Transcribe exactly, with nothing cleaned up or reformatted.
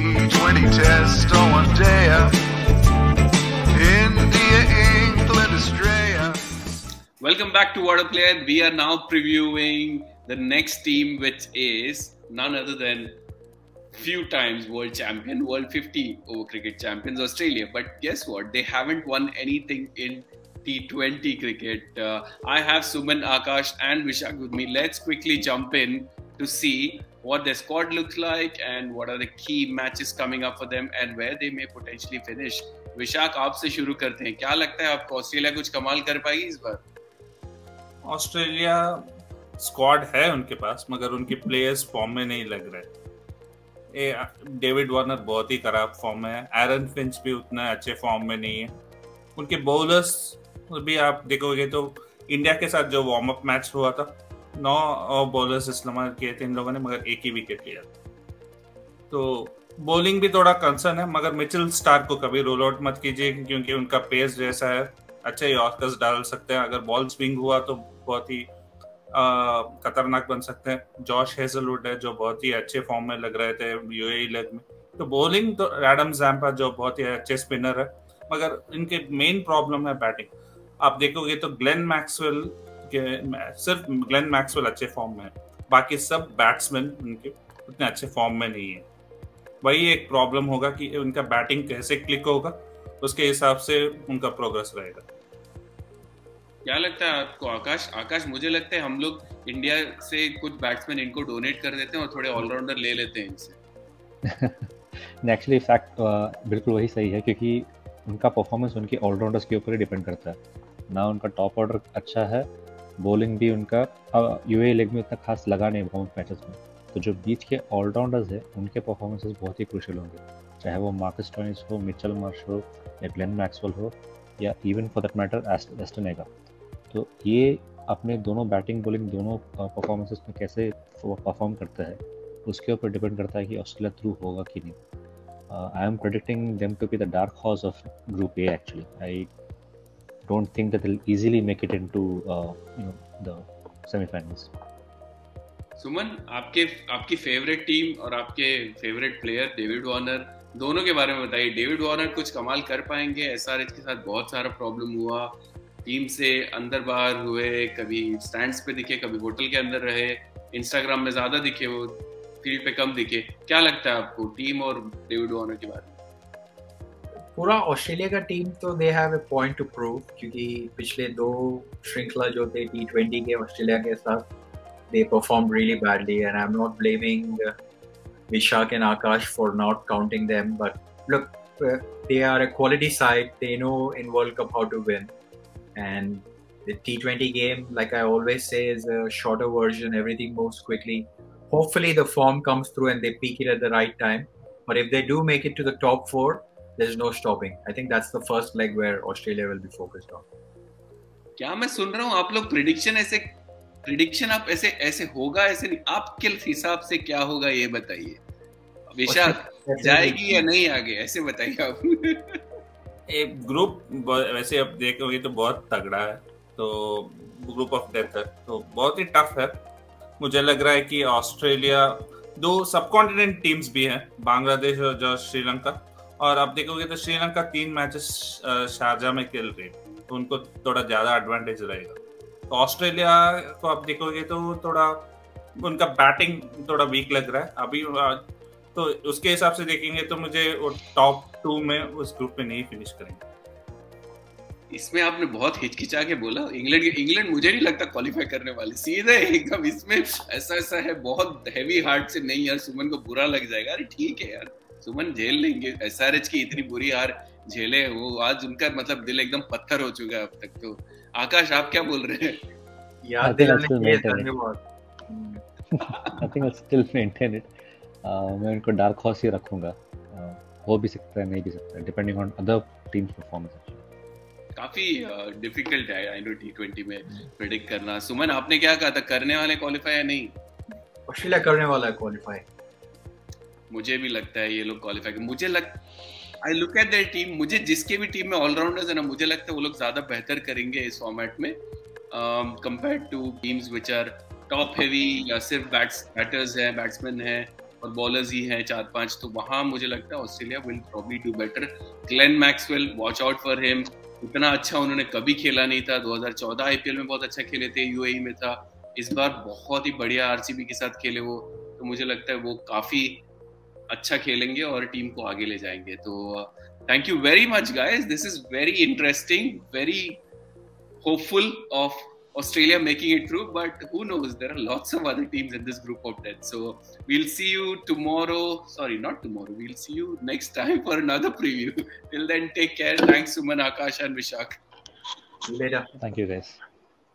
T twenty test on one day. India, England, Australia. Welcome back to Waadaplaya. We are now previewing the next team, which is none other than few times world champion, world fifty over cricket champions, Australia. But guess what? They haven't won anything in T twenty cricket. Uh, I have Suman, Akash and Vishak with me. Let's quickly jump in to see what their squad looks like and what are the key matches coming up for them and where they may potentially finish. Vishak, आपसे शुरू करते हैं. क्या लगता है आपको Australia कुछ कमाल कर पाएगी इस बार? ऑस्ट्रेलिया स्क्वाड है उनके पास, मगर उनके प्लेयर्स फॉर्म में नहीं लग रहे. डेविड वार्नर बहुत ही खराब फॉर्म में है, एरन फिंच भी उतना अच्छे फॉर्म में नहीं है. उनके बॉलर्स भी आप देखोगे तो इंडिया के साथ जो वार्म अप मैच हुआ था, नौ बॉलर्स इस्तेमाल किए थे इन लोगों ने, मगर एक ही विकेट लिया. तो बॉलिंग भी थोड़ा कंसर्न है, मगर मिचेल स्टार्क को कभी रोल आउट मत कीजिए क्योंकि उनका पेस जैसा है, अच्छे यॉर्कर्स डाल सकते हैं. अगर बॉल स्विंग हुआ तो बहुत ही खतरनाक बन सकते हैं. जॉश हेजलवुड है जो बहुत ही अच्छे फॉर्म में लग रहे थे यूएई लेग में. तो बॉलिंग तो एडम ज़ाम्पा जो बहुत ही अच्छे स्पिनर है, मगर इनके मेन प्रॉब्लम है बैटिंग. आप देखोगे तो ग्लेन मैक्सवेल के सिर्फ ग्लेन मैक्सवेल अच्छे फॉर्म में है, बाकी सब बैट्समैन उनके उतने अच्छे फॉर्म में नहीं है. वही एक प्रॉब्लम होगा कि उनका बैटिंग कैसे क्लिक होगा, उसके हिसाब से उनका प्रोग्रेस रहेगा. क्या लगता है आपको आकाश? आकाश, मुझे लगता है हम लोग इंडिया से कुछ बैट्समैन इनको डोनेट कर देते हैं और थोड़े ऑलराउंडर ले लेते हैं इनसे. एक्चुअली फैक्ट बिल्कुल वही सही है, क्योंकि उनका परफॉर्मेंस उनके ऑलराउंडर्स के ऊपर ही डिपेंड करता है ना. उनका टॉप ऑर्डर अच्छा है, बॉलिंग भी उनका यूएई लेग में इतना खास लगा नहीं बाउंस मैचेस में. तो जो बीच के ऑलराउंडर्स हैं उनके परफॉर्मेंसेस बहुत ही क्रूशियल होंगे, चाहे वो मार्कस स्टोइनिस हो, मिचेल मार्श हो या ग्लेन मैक्सवेल हो या even for that matter Ashton का. तो ये अपने दोनों बैटिंग बॉलिंग दोनों परफॉर्मेंसेस में कैसे परफॉर्म करता है उसके ऊपर डिपेंड करता है कि ऑस्ट्रेलिया थ्रू होगा कि नहीं. I am predicting them to be the dark horse of group A. Actually I don't think that they'll easily make it into uh, you know the semi-finals. Suman, आपके आपकी favourite team और आपके favourite player David Warner, दोनों के बारे में बताइए. David Warner कुछ कमाल कर पाएंगे? एसआरएच के साथ बहुत सारा प्रॉब्लम हुआ, टीम से अंदर बाहर हुए, कभी स्टैंड्स पे दिखे, कभी होटल के अंदर रहे, इंस्टाग्राम में ज्यादा दिखे, वो फील्ड पे कम दिखे. क्या लगता है आपको टीम और डेविड वार्नर के बारे में? पूरा ऑस्ट्रेलिया का टीम तो they have a point to prove, क्योंकि पिछले दो श्रृंखला जो थे टी ट्वेंटी के ऑस्ट्रेलिया के साथ, they perform really badly. And I am not blaming Vishakh and Akash for not counting them, but look they are a quality side, they know in world cup how to win. And the T twenty game, like I always say, is a shorter version, everything moves quickly. Hopefully the form comes through and they peak it at the right time. But if they do make it to the top four, there's no stopping. I think that's the first leg where Australia will be focused on. क्या मैं सुन रहा हूँ आप लोग prediction ऐसे prediction आप ऐसे ऐसे होगा ऐसे नहीं, आपके हिसाब से क्या होगा ये बताइए. विशाल जाएगी या नहीं आगे, ऐसे बताइए आप. एक ग्रुप वैसे आप देखोगे तो बहुत तगड़ा है, तो ग्रुप ऑफ डेथ है, तो बहुत ही टफ है. मुझे लग रहा है कि ऑस्ट्रेलिया, दो सब कॉन्टिनेंट टीम्स भी हैं, बांग्लादेश और श्रीलंका. और आप देखोगे तो श्रीलंका तीन मैचेस शारजा में खेल रही है, तो उनको थोड़ा ज़्यादा एडवांटेज रहेगा. तो ऑस्ट्रेलिया को आप देखोगे तो थोड़ा उनका बैटिंग थोड़ा वीक लग रहा है अभी, तो उसके हिसाब से देखेंगे तो मुझे वो टॉप टू में उस ग्रुप में नहीं फिनिश करेंगे. इसमें आपने बहुत हिचकिचा के बोला इंग्लैंड इंग्लैंड मुझे नहीं लगता क्वालिफाई करने वाले, सीधे एकदम. इसमें ऐसा ऐसा है, बहुत हैवी हार्ट से नहीं यार, सुमन को बुरा लग जाएगा. अरे ठीक है यार, सुमन झेल लेंगे, एसआरएच की इतनी बुरी हार झेले वो, आज उनका मतलब दिल एकदम पत्थर हो चुका है अब तक. तो आकाश, आप क्या बोल रहे हैं? यार दिल धन्यवाद. मैं उनको डार्क हॉर्स ही रखूंगा, हो भी सकता है नहीं भी सकता, depending on other team performance. काफी डिफिकल्ट है आई नो टी ट्वेंटी में प्रेडिक्ट करना. सुमन, आपने क्या कहा था, करने वाले क्वालिफाई या नहीं? ऑस्ट्रेलिया करने वाला है क्वालिफाई. मुझे भी लगता है ये लोग क्वालिफाई कर, मुझे लग I look at their team, मुझे जिसके भी टीम में ऑलराउंडर्स है ना, मुझे लगता है वो लोग ज़्यादा बेहतर करेंगे इस फॉर्मेट में compare to teams which are top heavy या सिर्फ बैट्स बैटर्स हैं, बैट्समैन हैं. और बॉलर्स ही है चार पांच, तो वहाँ मुझे लगता है Australia will probably do better. Glenn Maxwell, watch out for him, इतना अच्छा उन्होंने कभी खेला नहीं था। दो हज़ार चौदह आईपीएल में बहुत अच्छा खेले थे, यूएई में था, इस बार बहुत ही बढ़िया आरसीबी के साथ खेले वो, तो मुझे लगता है वो काफी अच्छा खेलेंगे और टीम को आगे ले जाएंगे। तो thank you very much guys, this is very interesting, very hopeful of Australia making it through, but who knows, there are lots of other teams in this group of death. So we'll see you tomorrow, sorry not tomorrow, we'll see you next time for another preview. Till then, take care. Thanks Suman, Akash and Vishak. Later. Thank you guys.